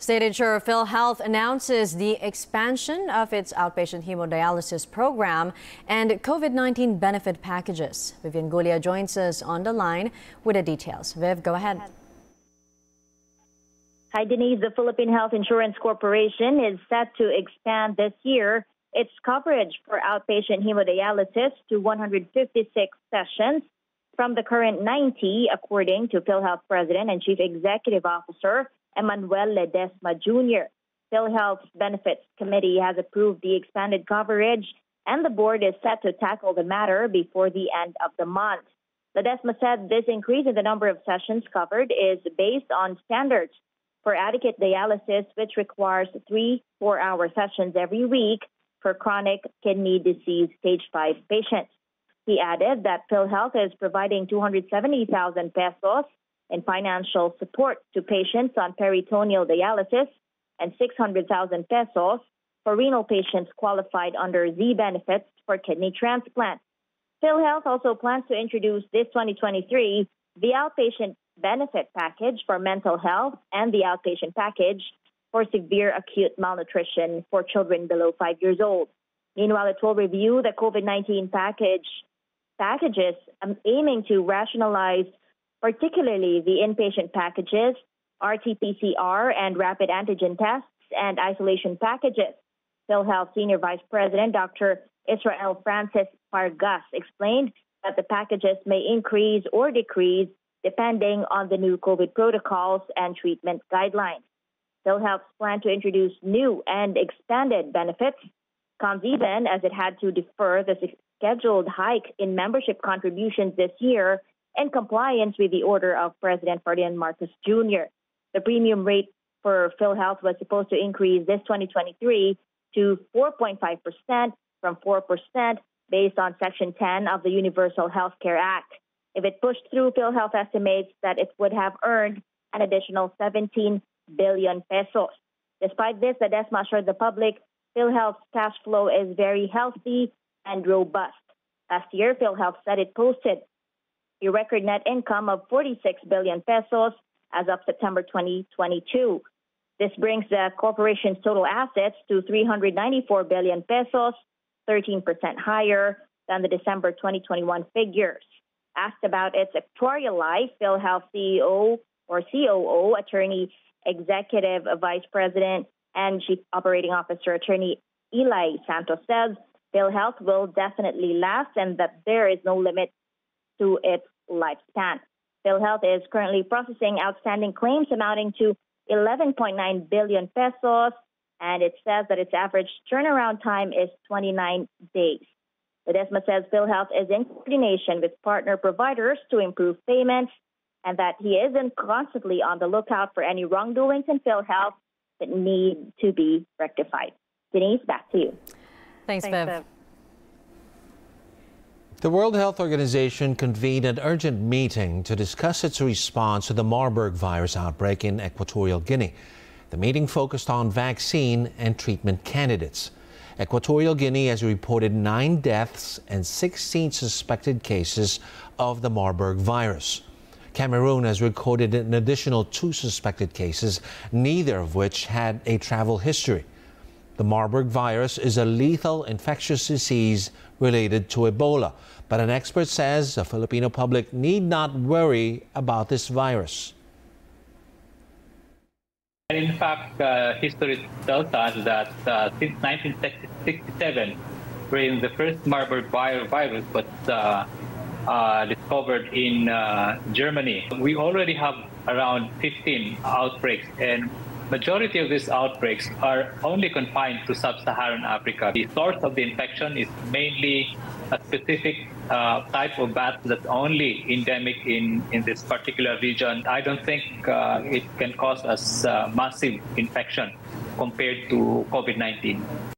State Insurer PhilHealth announces the expansion of its outpatient hemodialysis program and COVID-19 benefit packages. Vivienne Gulla joins us on the line with the details. Viv, go ahead. Hi, Denise. The Philippine Health Insurance Corporation is set to expand this year its coverage for outpatient hemodialysis to 156 sessions from the current 90, according to PhilHealth President and Chief Executive Officer Emmanuel Ledesma Jr. PhilHealth's Benefits Committee has approved the expanded coverage, and the board is set to tackle the matter before the end of the month. Ledesma said this increase in the number of sessions covered is based on standards for adequate dialysis, which requires 3 4-hour sessions every week for chronic kidney disease stage 5 patients. He added that PhilHealth is providing 270,000 pesos in financial support to patients on peritoneal dialysis and 600,000 pesos for renal patients qualified under the benefits for kidney transplant. PhilHealth also plans to introduce this 2023 the outpatient benefit package for mental health and the outpatient package for severe acute malnutrition for children below 5 years old. Meanwhile, it will review the COVID-19 packages aiming to rationalize particularly the inpatient packages, RT-PCR and rapid antigen tests, and isolation packages. PhilHealth Senior Vice President Dr. Israel Francis Vargas explained that the packages may increase or decrease depending on the new COVID protocols and treatment guidelines. PhilHealth's plan to introduce new and expanded benefits comes even as it had to defer the scheduled hike in membership contributions this year in compliance with the order of President Ferdinand Marcos Jr. The premium rate for PhilHealth was supposed to increase this 2023 to 4.5% from 4% based on Section 10 of the Universal Health Care Act. If it pushed through, PhilHealth estimates that it would have earned an additional 17 billion pesos. Despite this, Ledesma assured the public PhilHealth's cash flow is very healthy and robust. Last year, PhilHealth said it posted a record net income of 46 billion pesos as of September 2022. This brings the corporation's total assets to 394 billion pesos, 13% higher than the December 2021 figures. Asked about its actuarial life, PhilHealth CEO or COO, Attorney Executive Vice President and Chief Operating Officer Attorney Eli Santos says PhilHealth will definitely last and that there is no limit to its lifespan. PhilHealth is currently processing outstanding claims amounting to 11.9 billion pesos, and it says that its average turnaround time is 29 days. Ledesma says PhilHealth is in coordination with partner providers to improve payments and that he is constantly on the lookout for any wrongdoings in PhilHealth that need to be rectified. Denise, back to you. Thanks, Bev. The World Health Organization convened an urgent meeting to discuss its response to the Marburg virus outbreak in Equatorial Guinea. The meeting focused on vaccine and treatment candidates. Equatorial Guinea has reported 9 deaths and 16 suspected cases of the Marburg virus. Cameroon has recorded an additional 2 suspected cases, neither of which had a travel history. The Marburg virus is a lethal infectious disease related to Ebola, but an expert says the Filipino public need not worry about this virus. In fact, history tells us that since 1967, when the first Marburg virus was discovered in Germany, we already have around 15 outbreaks, and majority of these outbreaks are only confined to sub-Saharan Africa. The source of the infection is mainly a specific type of bat that's only endemic in this particular region. I don't think it can cause us massive infection compared to COVID-19.